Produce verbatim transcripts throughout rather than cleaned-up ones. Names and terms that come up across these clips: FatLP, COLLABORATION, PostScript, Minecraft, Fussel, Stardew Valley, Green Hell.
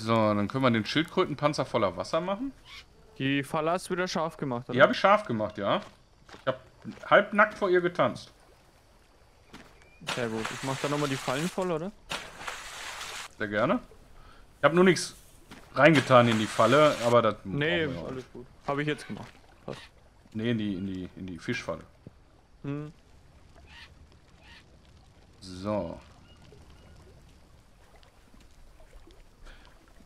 So, dann können wir den Schildkrötenpanzer voller Wasser machen. Die Falle hast du wieder scharf gemacht, oder? Die habe ich scharf gemacht, ja. Ich habe halb nackt vor ihr getanzt. Sehr gut. Ich mache da nochmal die Fallen voll, oder? Sehr gerne. Ich habe nur nichts reingetan in die Falle, aber das... Nee, alles gut. Habe ich jetzt gemacht. Passt. Nee, in die, in die, in die Fischfalle. Hm. So.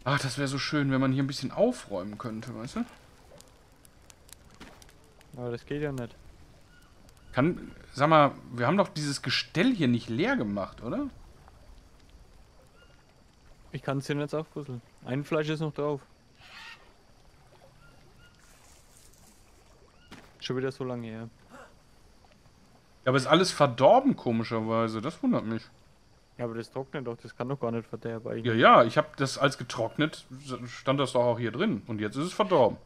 Ach, das wäre so schön, wenn man hier ein bisschen aufräumen könnte, weißt du? Aber das geht ja nicht. Kann, sag mal, wir haben doch dieses Gestell hier nicht leer gemacht, oder? Ich kann es hier jetzt aufpuzzeln. Ein Fleisch ist noch drauf. Schon wieder so lange her. Ja, aber ist alles verdorben, komischerweise. Das wundert mich. Ja, aber das trocknet doch, das kann doch gar nicht verderben eigentlich. Ja, ja, ich habe das als getrocknet, stand das doch auch hier drin. Und jetzt ist es verdorben.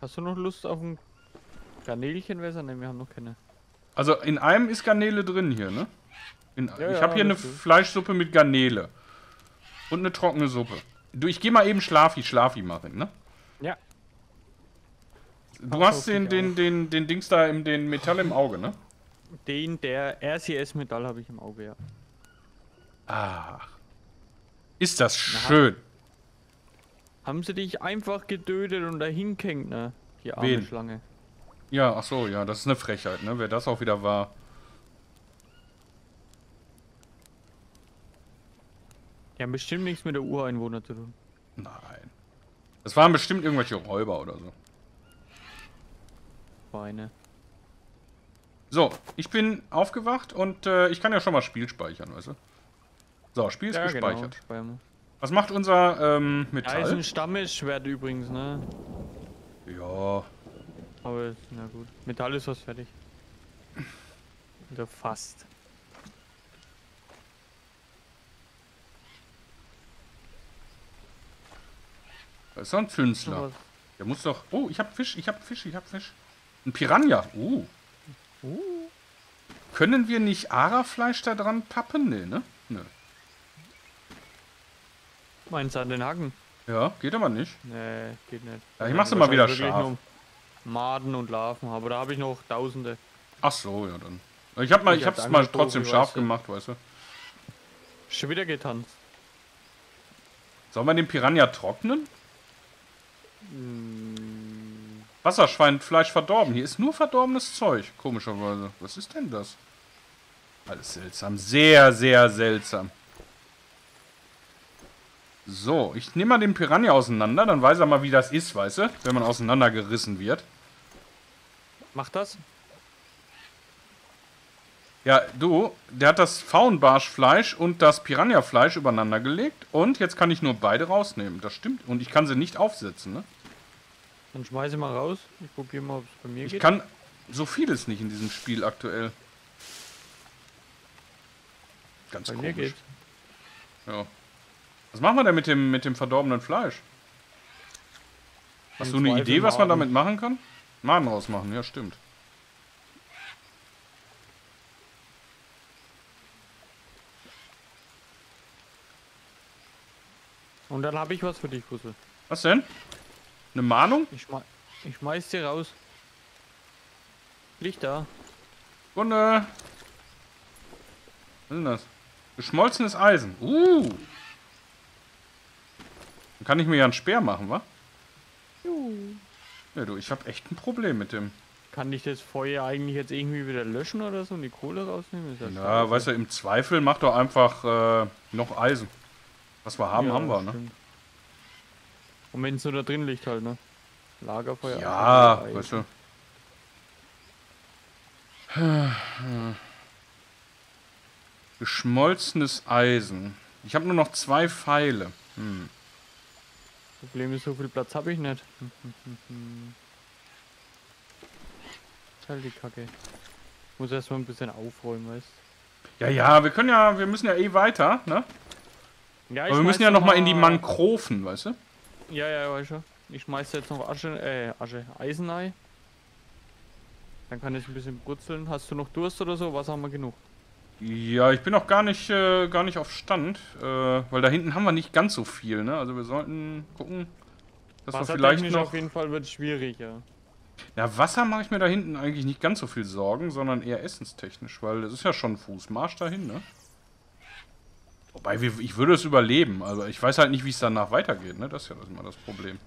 Hast du noch Lust auf ein Garnelchen? Nein, wir haben noch keine. Also in einem ist Garnele drin hier, ne? In, ja, ich ja, habe hier eine Fleischsuppe mit Garnele. Und eine trockene Suppe. Du, ich gehe mal eben Schlafi, Schlafi machen, ne? Ja. Du Ach, hast den, den, den, den Dings da, im, den Metall im Auge, ne? Den, der R C S-Metall habe ich im Auge, ja. Ach, ist das schön. Na, haben sie dich einfach getötet und dahin gehängt, ne? Die arme Wen? Schlange. Ja, ach so, ja, das ist eine Frechheit, ne? Wer das auch wieder war. Die haben bestimmt nichts mit der Ureinwohner zu tun. Nein. Das waren bestimmt irgendwelche Räuber oder so. Beine. So, ich bin aufgewacht und äh, ich kann ja schon mal Spiel speichern, weißt du? So, Spiel ist ja, gespeichert. Genau. Was macht unser ähm, Metall? Ja, ist ein Stammesschwert übrigens, ne? Ja. Aber, na gut. Metall ist was fertig. Oder fast. Da ist doch ein Zünstler. Der muss doch... Oh, ich hab Fisch, ich hab Fisch, ich hab Fisch. Ein Piranha. Uh. Uh. Können wir nicht Ara-Fleisch da dran pappen? Nee, ne? Nö. Nee. Meinst du an den Haken? Ja, geht aber nicht. Nee, geht nicht. Ja, ich mach's ja, mal wieder scharf. Maden und Larven, aber da habe ich noch Tausende. Ach so, ja dann. Ich hab mal, ich, ich hab's mal trotzdem scharf gemacht, weißt du. Schon wieder getanzt. Sollen wir den Piranha trocknen? Hm. Wasserschweinfleisch verdorben. Hier ist nur verdorbenes Zeug, komischerweise. Was ist denn das? Alles seltsam. Sehr, sehr seltsam. So, ich nehme mal den Piranha auseinander, dann weiß er mal, wie das ist, weißt du? Wenn man auseinandergerissen wird. Macht das? Ja, du, der hat das Faunbarschfleisch und das Piranha-Fleisch übereinander gelegt. Und jetzt kann ich nur beide rausnehmen, das stimmt. Und ich kann sie nicht aufsetzen, ne? Dann schmeiße ich mal raus. Ich probiere mal, ob es bei mir geht. Ich kann so vieles nicht in diesem Spiel aktuell. Ganz bei komisch. Mir geht's. Ja. Was machen wir denn mit dem, mit dem verdorbenen Fleisch? Hast du eine Idee, was man damit machen kann? Maden rausmachen, ja stimmt. Und dann habe ich was für dich, Puzzle. Was denn? Eine Mahnung? Ich, schme ich schmeiß dir raus. Licht da. Runde. Was ist denn das? Geschmolzenes Eisen. Uh. Dann kann ich mir ja einen Speer machen, wa? Juhu. Ja, du, ich habe echt ein Problem mit dem. Kann ich das Feuer eigentlich jetzt irgendwie wieder löschen oder so und die Kohle rausnehmen? Ist das ja, scheiße? Weißt du, im Zweifel mach doch einfach äh, noch Eisen. Was wir haben, ja, haben wir, ne? Stimmt. Und wenn es nur da drin liegt halt, ne? Lagerfeuer. Ja, Lagerfeuer, weißt du. Geschmolzenes Eisen. Ich habe nur noch zwei Pfeile. Hm. Problem ist, so viel Platz habe ich nicht. Halt die Kacke. Ich muss erstmal ein bisschen aufräumen, weißt du? Ja, ja, wir können ja, wir müssen ja eh weiter, ne? Ja, ich aber wir müssen ja nochmal in die Mangroven, weißt du? Ja, ja, weißt du. Ich schmeiße jetzt noch Asche, äh, Asche, Eisen ein. Dann kann ich ein bisschen brutzeln. Hast du noch Durst oder so? Wasser haben wir genug. Ja, ich bin noch gar nicht, äh, gar nicht auf Stand, äh, weil da hinten haben wir nicht ganz so viel, ne? Also wir sollten gucken, dass Wasser wir vielleicht noch... auf jeden Fall wird schwierig, ja. Ja, Wasser mache ich mir da hinten eigentlich nicht ganz so viel Sorgen, sondern eher essenstechnisch, weil das ist ja schon ein Fußmarsch dahin, ne? Wobei, wir, ich würde es überleben, also ich weiß halt nicht, wie es danach weitergeht, ne? Das ist ja immer das Problem.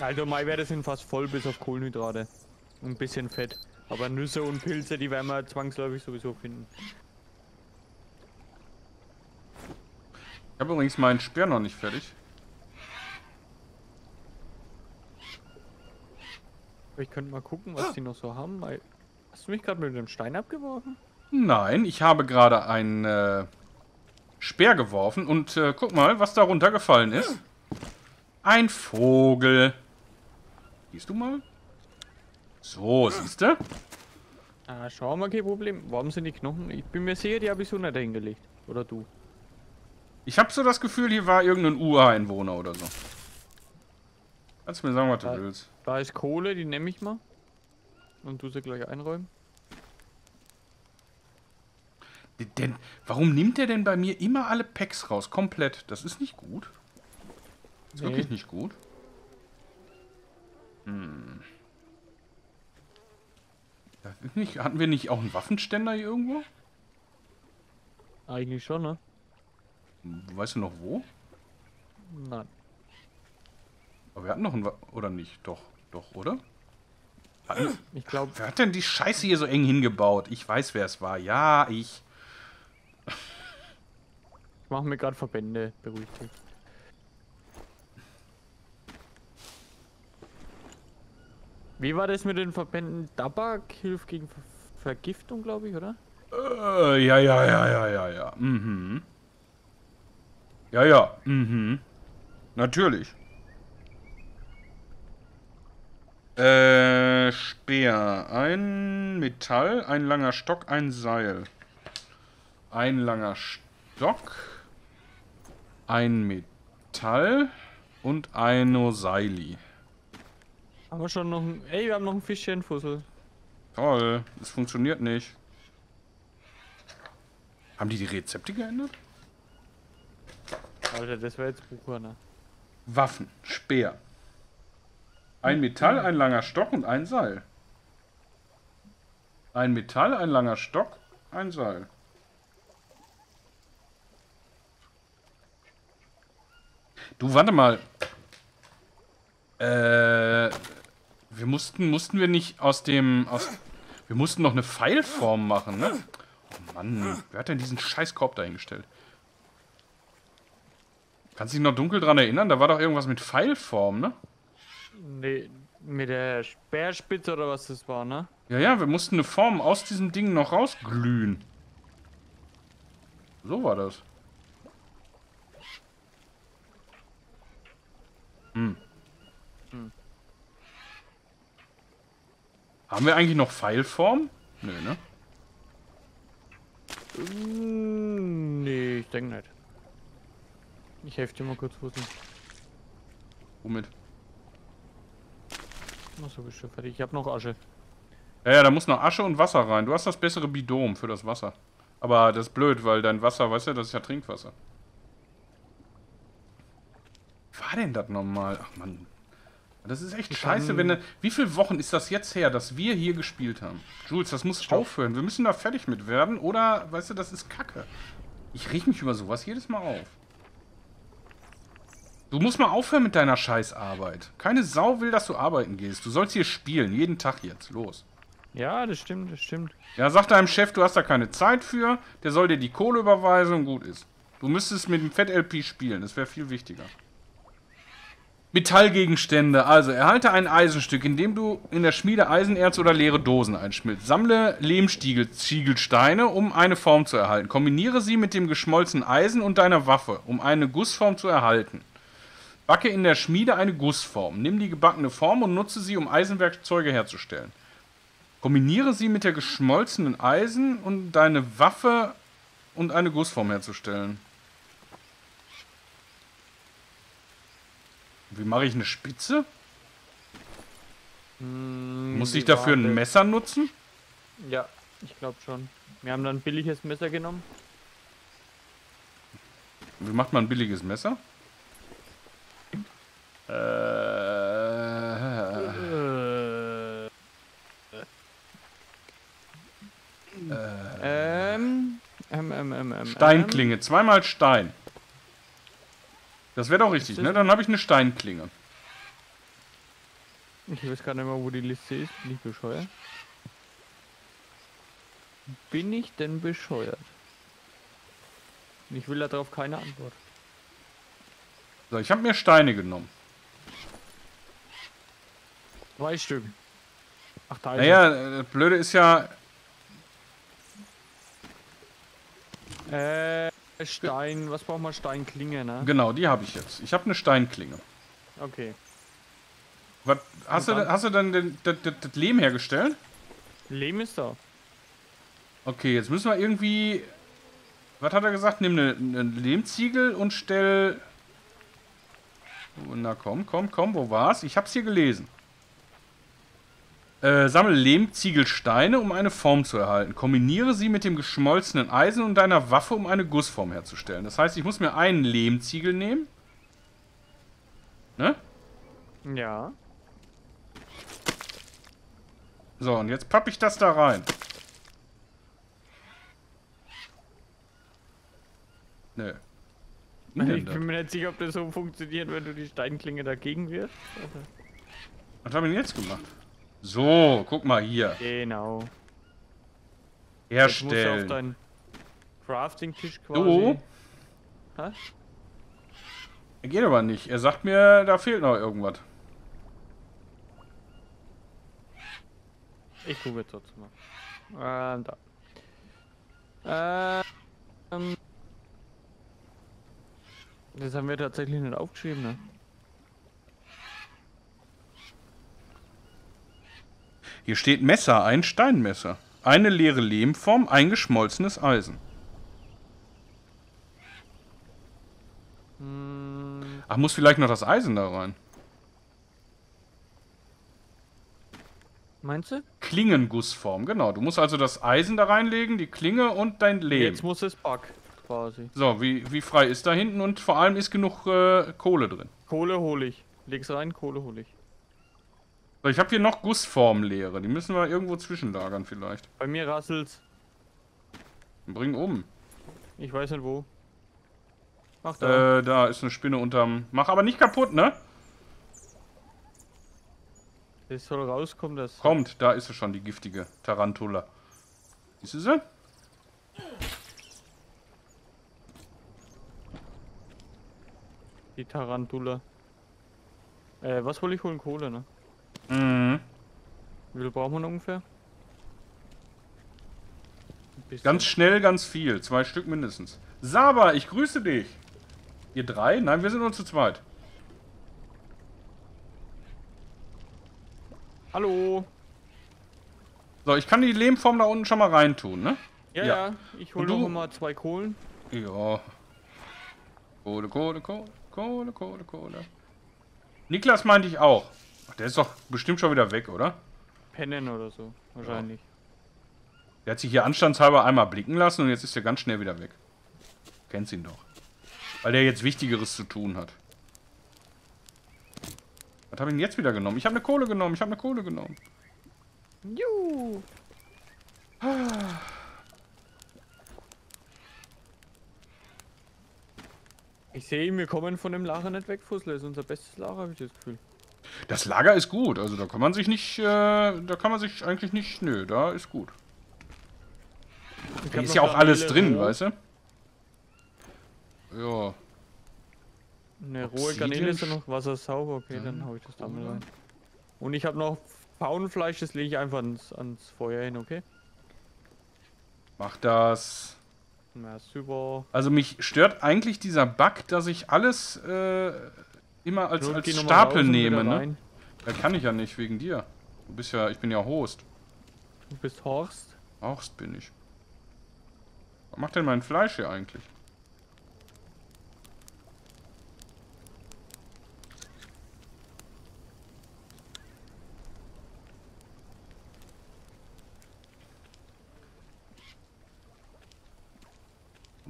Also mal wäre das hin fast voll, bis auf Kohlenhydrate. Ein bisschen Fett. Aber Nüsse und Pilze, die werden wir zwangsläufig sowieso finden. Ich habe übrigens meinen Speer noch nicht fertig. Ich könnte mal gucken, was die noch so haben. Hast du mich gerade mit dem Stein abgeworfen? Nein, ich habe gerade einen äh, Speer geworfen und äh, guck mal, was da runtergefallen ist. Ein Vogel. Siehst du mal? So, siehst du? Ah, schau mal, kein Problem. Warum sind die Knochen? Ich bin mir sicher, die habe ich so nicht hingelegt. Oder du? Ich habe so das Gefühl, hier war irgendein U A-Einwohner oder so. Kannst du mir sagen, was du willst. Da ist Kohle, die nehme ich mal. Und du sie gleich einräumen. Denn, warum nimmt er denn bei mir immer alle Packs raus? Komplett. Das ist nicht gut. Das ist nee. Wirklich nicht gut. Hm. Nicht, hatten wir nicht auch einen Waffenständer hier irgendwo? Eigentlich schon, ne? Weißt du noch wo? Nein. Aber wir hatten noch einen Wa oder nicht? Doch, doch, oder? Hatten, ich glaube. Wer hat denn die Scheiße hier so eng hingebaut? Ich weiß, wer es war. Ja, ich. Ich mache mir gerade Verbände, beruhigt dich. Wie war das mit den Verbänden? Tabak hilft gegen Ver Vergiftung, glaube ich, oder? Äh, ja, ja, ja, ja, ja, ja. Mhm. Ja, ja. Mhm. Natürlich. Äh, Speer. Ein Metall, ein langer Stock, ein Seil. Ein langer Stock, ein Metall und ein Oseili. Haben wir schon noch ein... Ey, wir haben noch ein Fischchenfussel. Toll, das funktioniert nicht. Haben die die Rezepte geändert? Alter, das wäre jetzt Buchhörner. Waffen, Speer. Ein Metall, ein langer Stock und ein Seil. Ein Metall, ein langer Stock, ein Seil. Du, warte mal. Äh... Wir mussten, mussten wir nicht aus dem, aus, wir mussten noch eine Pfeilform machen, ne? Oh Mann, wer hat denn diesen scheiß Korb dahingestellt? Kannst du dich noch dunkel dran erinnern? Da war doch irgendwas mit Pfeilform, ne? Nee, mit der Speerspitze oder was das war, ne? Ja, ja, wir mussten eine Form aus diesem Ding noch rausglühen. So war das. Hm. Hm. Haben wir eigentlich noch Pfeilform? Nö, ne? Mm, nee, ich denke nicht. Ich helfe dir mal kurz Fußen. Womit? Achso, bist du fertig. Ich habe noch Asche. Ja, ja, da muss noch Asche und Wasser rein. Du hast das bessere Bidom für das Wasser. Aber das ist blöd, weil dein Wasser, weißt du, das ist ja Trinkwasser. War denn das normal? Ach Mann. Das ist echt scheiße, wenn... Ne, wie viele Wochen ist das jetzt her, dass wir hier gespielt haben? Jules, das muss Stopp. Aufhören. Wir müssen da fertig mit werden. Oder, weißt du, das ist Kacke. Ich reg mich über sowas jedes Mal auf. Du musst mal aufhören mit deiner Scheißarbeit. Keine Sau will, dass du arbeiten gehst. Du sollst hier spielen, jeden Tag jetzt. Los. Ja, das stimmt, das stimmt. Ja, sag deinem Chef, du hast da keine Zeit für. Der soll dir die Kohle überweisen und gut ist. Du müsstest mit dem FatLP spielen. Das wäre viel wichtiger. Metallgegenstände. Also, erhalte ein Eisenstück, indem du in der Schmiede Eisenerz oder leere Dosen einschmilzt. Sammle Lehmstiegelsteine, um eine Form zu erhalten. Kombiniere sie mit dem geschmolzenen Eisen und deiner Waffe, um eine Gussform zu erhalten. Backe in der Schmiede eine Gussform. Nimm die gebackene Form und nutze sie, um Eisenwerkzeuge herzustellen. Kombiniere sie mit der geschmolzenen Eisen und deine Waffe und eine Gussform herzustellen. Wie mache ich eine Spitze? Hm, muss ich dafür ein Messer nutzen? Ja, Ich glaube schon. Wir haben dann ein billiges Messer genommen. Wie macht man ein billiges Messer? Äh, äh, äh, ähm, ähm, ähm, ähm, Steinklinge, ähm. zweimal Stein. Das wäre doch richtig, ne? Dann habe ich eine Steinklinge. Ich weiß gar nicht mehr, wo die Liste ist. Bin ich bescheuert? Bin ich denn bescheuert? Ich will darauf keine Antwort. So, ich habe mir Steine genommen. Zwei Stück. Ach, da ist naja, er. Das Blöde ist ja... Äh, Stein... Was braucht man? Steinklinge, ne? Genau, die habe ich jetzt. Ich habe eine Steinklinge. Okay. Was, hast, du, hast du dann das Lehm hergestellt? Lehm ist da. Okay, jetzt müssen wir irgendwie... Was hat er gesagt? Nimm einen eine Lehmziegel und stell... Na komm, komm, komm, wo war's? Ich hab's hier gelesen. Äh, sammle Lehmziegelsteine, um eine Form zu erhalten. Kombiniere sie mit dem geschmolzenen Eisen und deiner Waffe, um eine Gussform herzustellen. Das heißt, ich muss mir einen Lehmziegel nehmen. Ne? Ja. So, und jetzt pappe ich das da rein. Nö. Nee. Ich bin mir nicht sicher, ob das so funktioniert, wenn du die Steinklinge dagegen wirfst. Also. Was haben wir denn jetzt gemacht? So, guck mal hier. Genau. Herstellen. Jetzt musst du auf deinen Crafting-Tisch quasi. So. Was? Geht aber nicht. Er sagt mir, da fehlt noch irgendwas. Ich gucke jetzt trotzdem mal. Ähm, da. Ähm. Das haben wir tatsächlich nicht aufgeschrieben, ne? Hier steht Messer, ein Steinmesser. Eine leere Lehmform, ein geschmolzenes Eisen. Hm. Ach, muss vielleicht noch das Eisen da rein? Meinst du? Klingengussform, genau. Du musst also das Eisen da reinlegen, die Klinge und dein Lehm. Jetzt muss es backen. Quasi. So, wie, wie frei ist da hinten und vor allem ist genug äh, Kohle drin. Kohle hole ich. Leg's rein, Kohle hole ich. So, ich habe hier noch Gussformen leere. Die müssen wir irgendwo zwischenlagern vielleicht. Bei mir rasselt's. Bring um. Ich weiß nicht wo. Mach da. Äh, da ist eine Spinne unterm... Mach aber nicht kaputt, ne? Das soll rauskommen, das... Kommt, da ist sie schon, die giftige Tarantula. Siehst du sie? Die Tarantula. Äh, was wollte ich holen? Kohle, ne? Mhm. Wie viel brauchen wir noch ungefähr? Ganz schnell, ganz viel. Zwei Stück mindestens. Saba, ich grüße dich. Ihr drei? Nein, wir sind nur zu zweit. Hallo. So, ich kann die Lehmform da unten schon mal reintun, ne? Ja, ja. ja. Ich hole noch mal zwei Kohlen. Ja. Kohle, Kohle, Kohle. Kohle, Kohle, Kohle. Niklas meinte ich auch. Ach, der ist doch bestimmt schon wieder weg, oder? Pennen oder so, wahrscheinlich. Ja. Der hat sich hier anstandshalber einmal blicken lassen und jetzt ist er ganz schnell wieder weg. Kennst ihn doch. Weil der jetzt Wichtigeres zu tun hat. Was habe ich denn jetzt wieder genommen? Ich habe eine Kohle genommen, ich habe eine Kohle genommen. Juhu. Ah. Ich sehe, wir kommen von dem Lager nicht weg, Fussler. Das ist unser bestes Lager, habe ich das Gefühl. Das Lager ist gut, also da kann man sich nicht, äh, da kann man sich eigentlich nicht, nö, da ist gut. Da ist ja auch alles drin, weißt du? Ja. Eine rohe Garnele ist ja noch wassersauber, okay, dann hau ich das da mal rein. Und ich habe noch Pfauenfleisch, das lege ich einfach ans, ans Feuer hin, okay? Mach das. Na, super. Also mich stört eigentlich dieser Bug, dass ich alles äh, immer als, als Stapel nehme, ne? Da kann ich ja nicht, wegen dir. Du bist ja, ich bin ja Host. Du bist Horst? Horst bin ich. Was macht denn mein Fleisch hier eigentlich?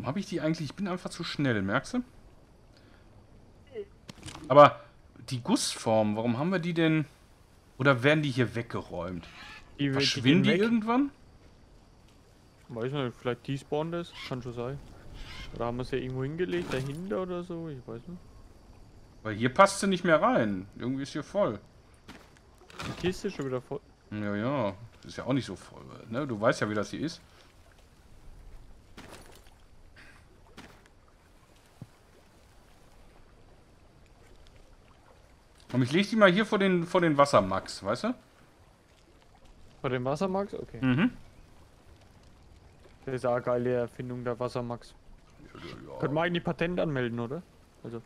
Warum habe ich die eigentlich? Ich bin einfach zu schnell, merkst du? Aber die Gussform, warum haben wir die denn? Oder werden die hier weggeräumt? Die, Verschwinden die, die irgendwann? Weiß nicht, vielleicht despawnt das, kann schon sein. Oder haben wir es ja irgendwo hingelegt, dahinter oder so, ich weiß nicht. Weil hier passt sie nicht mehr rein. Irgendwie ist hier voll. Die Kiste ist schon wieder voll. Ja, ja. Ist ja auch nicht so voll, ne? Du weißt ja, wie das hier ist. Und ich lege die mal hier vor den, vor den Wassermax, weißt du? Vor den Wassermax? Okay. Mhm. Das ist eine geile Erfindung, der Wassermax. Ja, ja, ja. Können wir eigentlich Patent anmelden, oder? Also.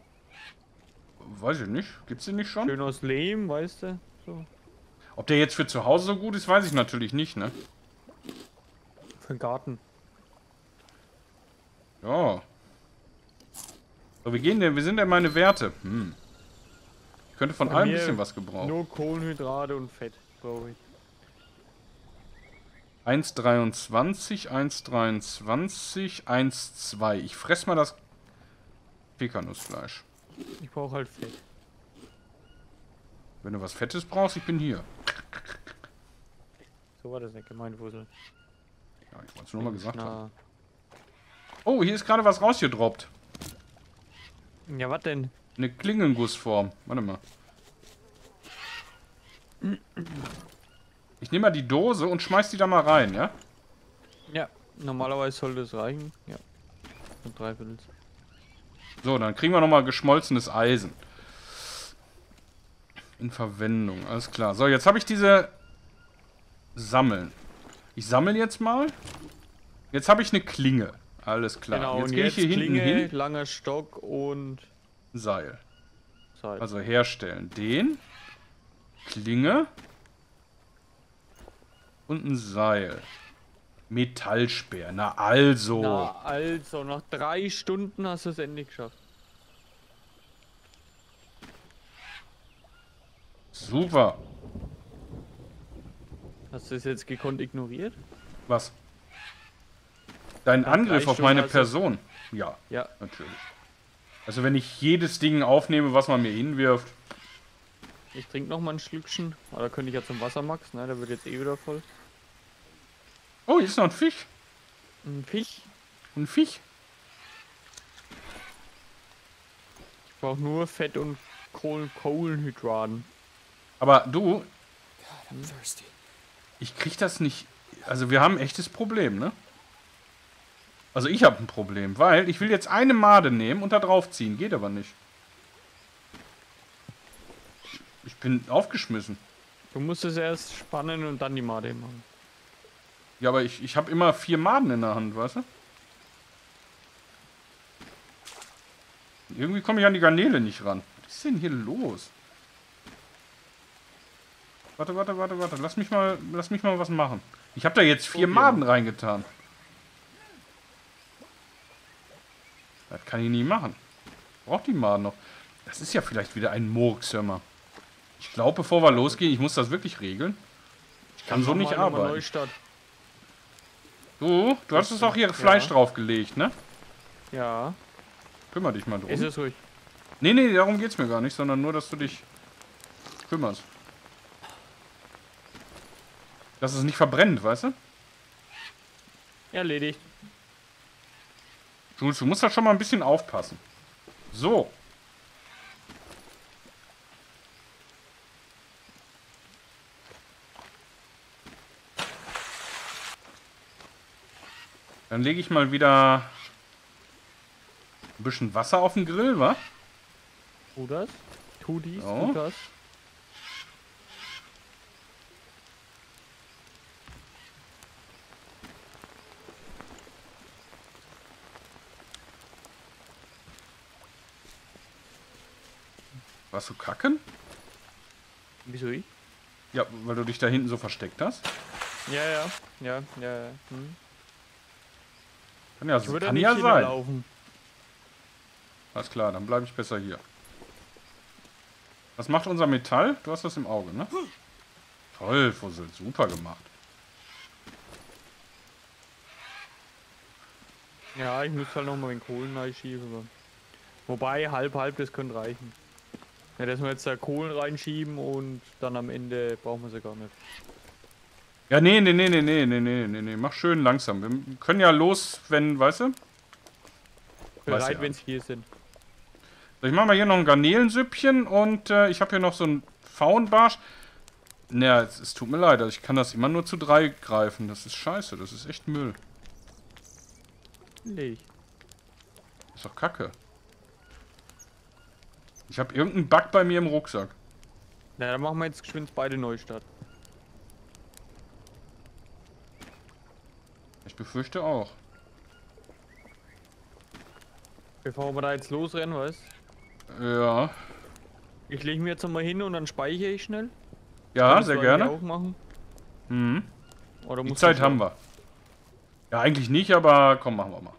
Weiß ich nicht. Gibt's den nicht schon? Schön aus Lehm, weißt du? So. Ob der jetzt für zu Hause so gut ist, weiß ich natürlich nicht, ne? Für den Garten. Ja. So, wir gehen denn, wir sind denn meine Werte. Hm. Ich könnte von allem ein bisschen was gebrauchen. Nur Kohlenhydrate und Fett brauche ich. eins Komma dreiundzwanzig, eins Komma dreiundzwanzig, eins Komma zwei. Ich fress mal das Pekanussfleisch. Ich brauche halt Fett. Wenn du was Fettes brauchst, ich bin hier. So war das nicht gemeint, Wussel. Ja, ich wollte es nur mal gesagt haben. Oh, hier ist gerade was rausgedroppt. Ja, was denn? Eine Klingengussform. Warte mal. Ich nehme mal die Dose und schmeiß die da mal rein, ja? Ja, normalerweise sollte es reichen. Ja. Und drei Viertel. So, dann kriegen wir nochmal geschmolzenes Eisen. In Verwendung, alles klar. So, jetzt habe ich diese... Sammeln. Ich sammle jetzt mal. Jetzt habe ich eine Klinge. Alles klar. Genau, jetzt gehe ich hier Klinge, hinten hin. Langer Stock und... Seil. Seil. Also herstellen. Den. Klinge. Und ein Seil. Metallspeer. Na also. Na also. Nach drei Stunden hast du es endlich geschafft. Super. Hast du es jetzt gekonnt ignoriert? Was? Dein Angriff auf meine Person? Ja, ja, natürlich. Also wenn ich jedes Ding aufnehme, was man mir hinwirft. Ich trinke noch mal ein Schlückchen. Oder könnte ich ja zum Wassermax, ne? Der wird jetzt eh wieder voll. Oh, hier ist noch ein Fisch. Ein Fisch? Ein Fisch? Ich brauche nur Fett und Kohlen Kohlenhydraten. Aber du... Ich krieg das nicht... Also wir haben ein echtes Problem, ne? Also ich habe ein Problem, weil ich will jetzt eine Made nehmen und da drauf ziehen. Geht aber nicht. Ich bin aufgeschmissen. Du musst es erst spannen und dann die Made machen. Ja, aber ich, ich habe immer vier Maden in der Hand, weißt du? Und irgendwie komme ich an die Garnele nicht ran. Was ist denn hier los? Warte, warte, warte, warte. Lass mich mal, lass mich mal was machen. Ich habe da jetzt vier okay. Maden reingetan. Das kann ich nie machen. Braucht die mal noch. Das ist ja vielleicht wieder ein Murks, hör mal. Ich glaube, bevor wir losgehen, ich muss das wirklich regeln. Ich kann, kann so nicht arbeiten. Du, du hast uns auch hier Fleisch ja. draufgelegt, ne? Ja. Kümmer dich mal drum. Ist es ruhig? Nee, nee, darum geht's mir gar nicht, sondern nur, dass du dich kümmerst. Dass es nicht verbrennt, weißt du? Erledigt. Jules, du musst da schon mal ein bisschen aufpassen. So. Dann lege ich mal wieder ein bisschen Wasser auf den Grill, wa? Tu das. Tu dies, so. Tu das. Warst du kacken? Wieso ich? Ja, weil du dich da hinten so versteckt hast. Ja, ja, ja, ja, ja. Hm. Kann ja, ich würde kann ja sein. Laufen. Alles klar, dann bleibe ich besser hier. Was macht unser Metall? Du hast das im Auge, ne? Toll, Fussel, super gemacht. Ja, ich muss halt nochmal den Kohlen reinschieben. Wobei, halb, halb, das könnte reichen. Ja, dass wir jetzt da Kohlen reinschieben und dann am Ende brauchen wir sie gar nicht. Ja, nee, nee, nee, nee, nee, nee, nee, nee, nee, mach schön langsam. Wir können ja los, wenn, weißt du? Bereit, wenn es hier sind. So, ich mache mal hier noch ein Garnelensüppchen und äh, ich habe hier noch so einen Faunbarsch. Naja, es, es tut mir leid, also ich kann das immer nur zu drei greifen. Das ist scheiße, das ist echt Müll. Nee. Ist doch kacke. Ich habe irgendeinen Bug bei mir im Rucksack. Na, dann machen wir jetzt geschwind beide Neustadt. Ich befürchte auch. Bevor wir da jetzt losrennen, weißt du? Ja. Ich lege mir jetzt nochmal hin und dann speichere ich schnell. Ja, sehr gerne. Auch machen? Mhm. Oder die Zeit haben wir. Ja, eigentlich nicht, aber komm, machen wir mal.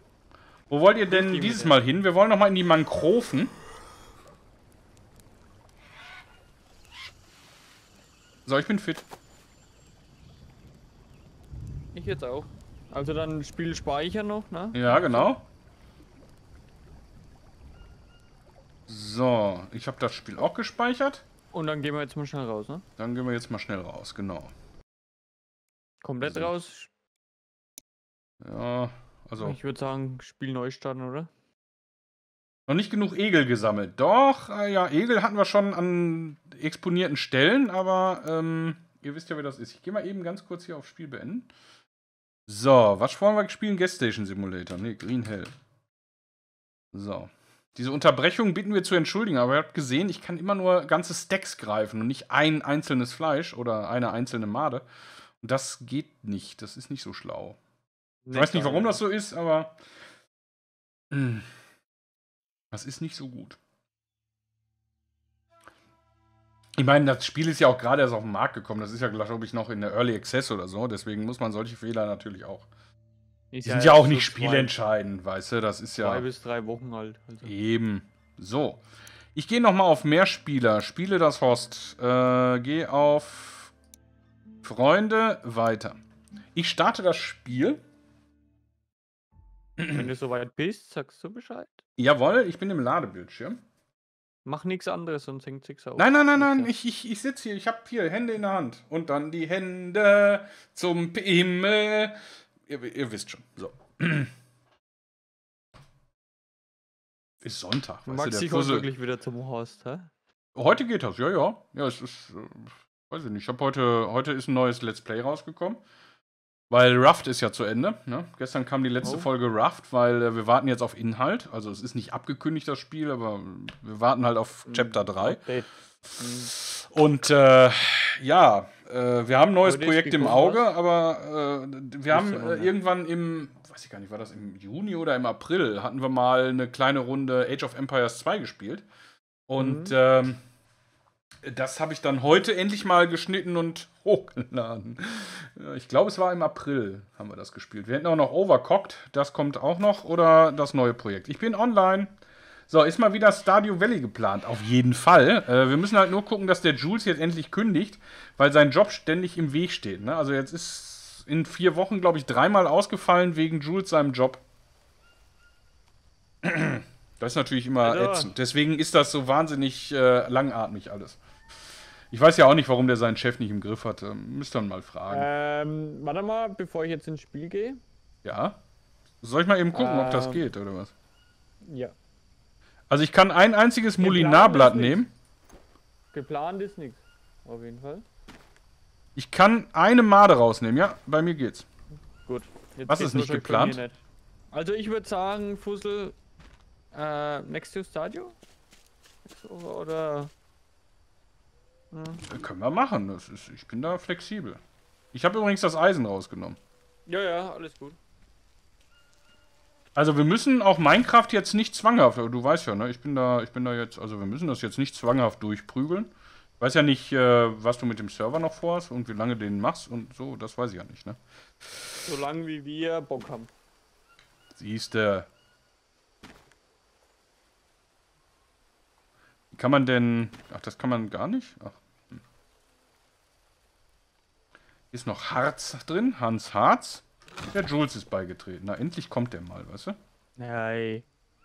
Wo wollt ihr denn dieses Mal hin? Wir wollen nochmal in die Mangroven. So, ich bin fit. Ich jetzt auch. Also dann Spiel speichern noch, ne? Ja, genau. So, ich habe das Spiel auch gespeichert. Und dann gehen wir jetzt mal schnell raus, ne? Dann gehen wir jetzt mal schnell raus, genau. Komplett also. Raus? Ja, also... Ich würde sagen, Spiel neu starten, oder? Noch nicht genug Egel gesammelt. Doch, äh, ja, Egel hatten wir schon an exponierten Stellen, aber ähm, ihr wisst ja, wie das ist. Ich gehe mal eben ganz kurz hier auf Spiel beenden. So, was wollen wir spielen? Gas Station Simulator. Ne, Green Hell. So. Diese Unterbrechung bitten wir zu entschuldigen, aber ihr habt gesehen, ich kann immer nur ganze Stacks greifen und nicht ein einzelnes Fleisch oder eine einzelne Made. Und das geht nicht. Das ist nicht so schlau. Ich weiß nicht, warum das so ist, aber... Mh. Das ist nicht so gut. Ich meine, das Spiel ist ja auch gerade erst auf den Markt gekommen. Das ist ja, glaube ich, noch in der Early Access oder so. Deswegen muss man solche Fehler natürlich auch... Die sind ja auch nicht spielentscheidend, weißt du. Das ist ja... Zwei bis drei Wochen halt. Also. Eben. So. Ich gehe nochmal auf Mehrspieler. Spiele das Host. Äh, gehe auf Freunde weiter. Ich starte das Spiel. Wenn du soweit bist, sagst du Bescheid. Jawohl, ich bin im Ladebildschirm. Mach nichts anderes, sonst hängt sich's auf. Nein, nein, nein, nein, ich, ich, ich sitze hier, ich habe hier Hände in der Hand. Und dann die Hände zum Himmel. Ihr, ihr wisst schon, so. Ist Sonntag, weißt du, Maxi, der Fussel. Wirklich wieder zum Horst, hä? Heute geht das, ja, ja. Ja, es ist, äh, weiß ich nicht, ich habe heute, heute ist ein neues Let's Play rausgekommen. Weil Raft ist ja zu Ende. Ne? Gestern kam die letzte oh. Folge Raft, weil äh, wir warten jetzt auf Inhalt. Also es ist nicht abgekündigt, das Spiel, aber wir warten halt auf Chapter drei. Okay. Und äh, ja, äh, wir haben ein neues Projekt im Auge, was? aber äh, wir haben äh, irgendwann im, weiß ich gar nicht, war das im Juni oder im April, hatten wir mal eine kleine Runde Age of Empires zwei gespielt. Und mhm. ähm, das habe ich dann heute endlich mal geschnitten und hochgeladen. Ich glaube, es war im April, haben wir das gespielt. Wir hätten auch noch Overcooked, das kommt auch noch. Oder das neue Projekt. Ich bin online. So, ist mal wieder Stardew Valley geplant, auf jeden Fall. Äh, wir müssen halt nur gucken, dass der Jules jetzt endlich kündigt, weil sein Job ständig im Weg steht. Ne? Also jetzt ist in vier Wochen, glaube ich, dreimal ausgefallen wegen Jules seinem Job. Das ist natürlich immer also. ätzend. Deswegen ist das so wahnsinnig äh, langatmig alles. Ich weiß ja auch nicht, warum der seinen Chef nicht im Griff hatte. Müsst ihr mal fragen. Ähm, warte mal, bevor ich jetzt ins Spiel gehe. Ja? Soll ich mal eben gucken, ähm, ob das geht, oder was? Ja. Also ich kann ein einziges Mulinarblatt nehmen. Geplant ist nichts. Auf jeden Fall. Ich kann eine Made rausnehmen, ja? Bei mir geht's. Gut. Jetzt was ist nicht geplant? Nicht. Also ich würde sagen, Fussel... Äh, next to Stadio? Oder... Ja, können wir machen, das ist, ich bin da flexibel. Ich habe übrigens das Eisen rausgenommen. Ja, ja, alles gut. Also wir müssen auch Minecraft jetzt nicht zwanghaft, du weißt ja, ne? Ich bin da, ich bin da jetzt, also wir müssen das jetzt nicht zwanghaft durchprügeln. Ich weiß ja nicht, äh, was du mit dem Server noch vorhast und wie lange den machst und so, das weiß ich ja nicht, ne? Solange wie wir Bock haben. Siehste. Kann man denn... Ach, das kann man gar nicht? Ach. Hm. Ist noch Harz drin. Hans Harz. Der Jules ist beigetreten. Na, endlich kommt der mal, weißt du? Nein.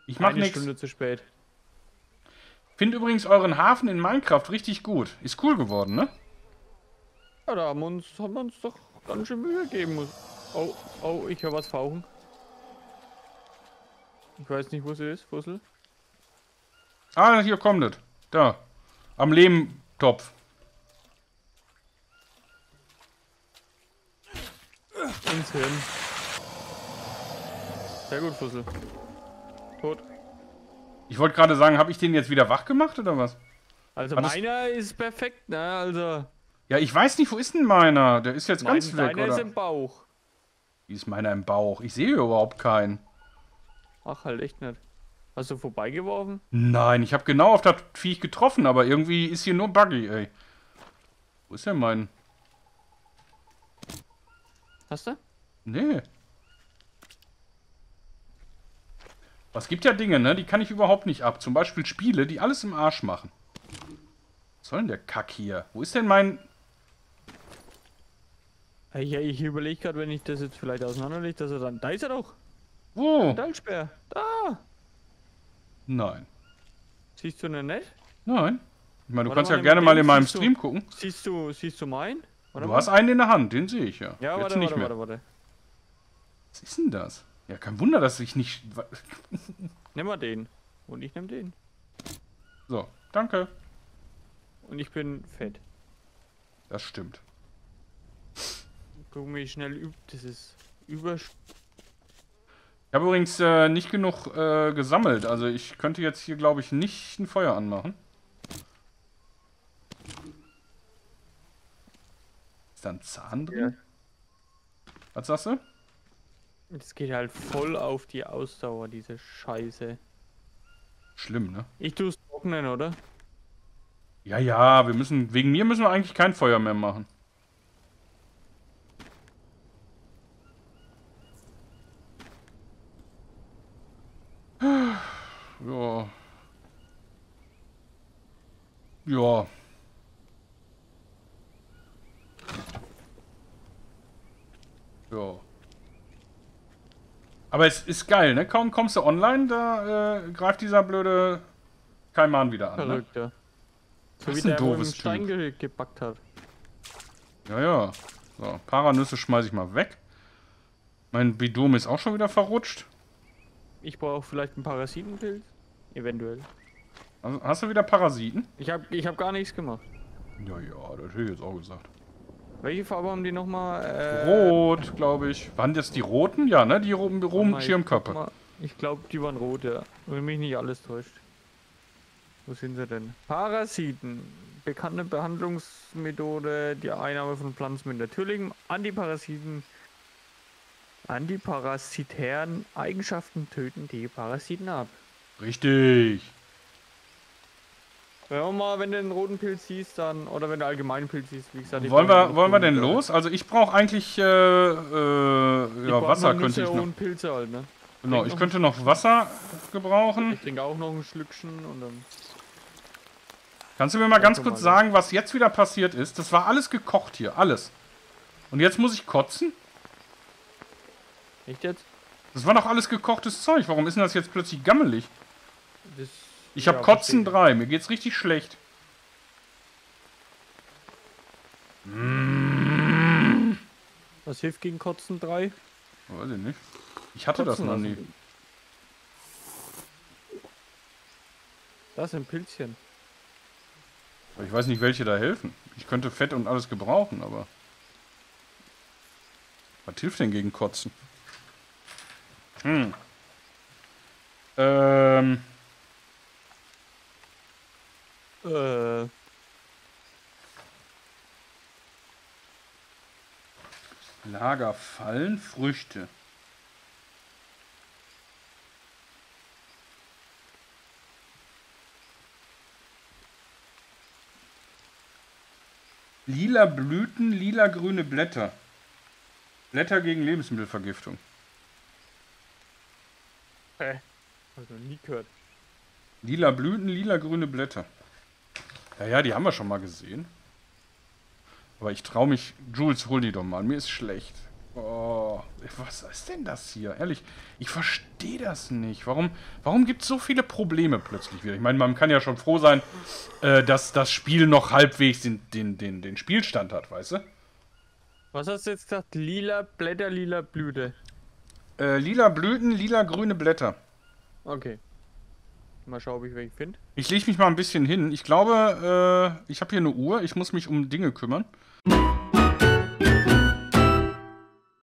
Ich mach nichts. Eine Stunde zu spät. Finde übrigens euren Hafen in Minecraft richtig gut. Ist cool geworden, ne? Ja, da haben wir uns, haben wir uns doch ganz schön Mühe gegeben. Oh, oh, ich höre was fauchen. Ich weiß nicht, wo sie ist, Fussel. Ah, hier kommt es. Da. Am Lehmtopf. Ins Hirn. Sehr gut, Fussel. Tot. Ich wollte gerade sagen, habe ich den jetzt wieder wach gemacht oder was? Also Hat meiner das... ist perfekt, ne? Also. Ja, ich weiß nicht, wo ist denn meiner? Der ist jetzt mein, ganz weg, oder? Meiner ist im Bauch. Wie ist meiner im Bauch? Ich sehe überhaupt keinen. Ach, halt echt nicht. Hast du vorbeigeworfen? Nein, ich habe genau auf das Viech getroffen, aber irgendwie ist hier nur Buggy, ey. Wo ist denn mein? Hast du? Nee. Was gibt ja Dinge, ne? Die kann ich überhaupt nicht ab. Zum Beispiel Spiele, die alles im Arsch machen. Was soll denn der Kack hier? Wo ist denn mein... Ich, ich überlege gerade, wenn ich das jetzt vielleicht auseinanderlege, dass er dann... Da ist er doch! Wo? Dalsperr! Da! Nein. Siehst du den nicht? Nein. Ich meine, du Warte kannst mal, ja gerne mal in meinem Stream du, gucken. Siehst du, siehst du meinen? Warte du mal. Hast einen in der Hand, den sehe ich ja. Ja, warte, nicht warte, mehr. warte, warte. Was ist denn das? Ja, kein Wunder, dass ich nicht... Nimm mal den. Und ich nehme den. So, danke. Und ich bin fett. Das stimmt. Gucken wir, wie schnell übt. Das ist über... Ich habe übrigens äh, nicht genug äh, gesammelt. Also ich könnte jetzt hier, glaube ich, nicht ein Feuer anmachen. Ist da ein Zahn drin? Ja. Was sagst du? Es geht halt voll auf die Ausdauer, diese Scheiße. Schlimm, ne? Ich tue es trocknen, oder? Ja, ja, wir müssen. Wegen mir müssen wir eigentlich kein Feuer mehr machen. Ja. Ja. Ja. Aber es ist geil, ne? Kaum kommst du online, da äh, greift dieser blöde Kaiman wieder an. Verrückt, ne? Ja. So wie der doofes Stein ge gepackt hat. Ja, ja. So, Paranüsse schmeiße ich mal weg. Mein Bidom ist auch schon wieder verrutscht. Ich brauche vielleicht einen Parasitenpilz. Eventuell. Also, hast du wieder Parasiten? Ich habe ich hab gar nichts gemacht. Ja, ja, das hätte ich jetzt auch gesagt. Welche Farbe haben die nochmal? Äh, rot, glaube ich. Waren das die roten? Ja, ne? Die roten oh Schirmköpfe. Ich glaube, die waren rot, ja. Wenn mich nicht alles täuscht. Wo sind sie denn? Parasiten. Bekannte Behandlungsmethode. Die Einnahme von Pflanzen mit natürlichen Antiparasiten. Antiparasitären Eigenschaften töten die Parasiten ab. Richtig. Wenn wir mal, wenn du den roten Pilz siehst, dann, oder wenn du allgemeinen Pilz siehst, wie gesagt. Wollen wir, wollen wir denn los? Also ich brauche eigentlich, äh, äh, ja, Wasser könnte ich noch. Pilze halt, ne? Genau, ich könnte noch Wasser gebrauchen. Ich trinke auch noch ein Schlückchen und dann... Kannst du mir mal ganz kurz sagen, was jetzt wieder passiert ist? Das war alles gekocht hier, alles. Und jetzt muss ich kotzen? Echt jetzt? Das war doch alles gekochtes Zeug. Warum ist denn das jetzt plötzlich gammelig? Das... Ich hab ja, Kotzen drei, mir geht's richtig schlecht. Was hilft gegen Kotzen drei? Weiß ich nicht. Ich hatte Kotzen das noch nie. Das sind Pilzchen. Aber ich weiß nicht, welche da helfen. Ich könnte Fett und alles gebrauchen, aber... Was hilft denn gegen Kotzen? Hm. Ähm... Äh. Lagerfallen, Früchte. Lila Blüten, lila grüne Blätter. Blätter gegen Lebensmittelvergiftung. Hä? Hab ich noch nie gehört. Lila Blüten, lila grüne Blätter. Ja, ja, die haben wir schon mal gesehen. Aber ich traue mich... Jules, hol die doch mal. Mir ist schlecht. Oh, was ist denn das hier? Ehrlich, ich verstehe das nicht. Warum, warum gibt es so viele Probleme plötzlich wieder? Ich meine, man kann ja schon froh sein, äh, dass das Spiel noch halbwegs den, den, den, den Spielstand hat, weißt du? Was hast du jetzt gesagt? Lila Blätter, lila Blüte. Äh, lila Blüten, lila grüne Blätter. Okay. Mal schauen, ob ich welche finde. Ich lege mich mal ein bisschen hin. Ich glaube, äh, ich habe hier eine Uhr. Ich muss mich um Dinge kümmern.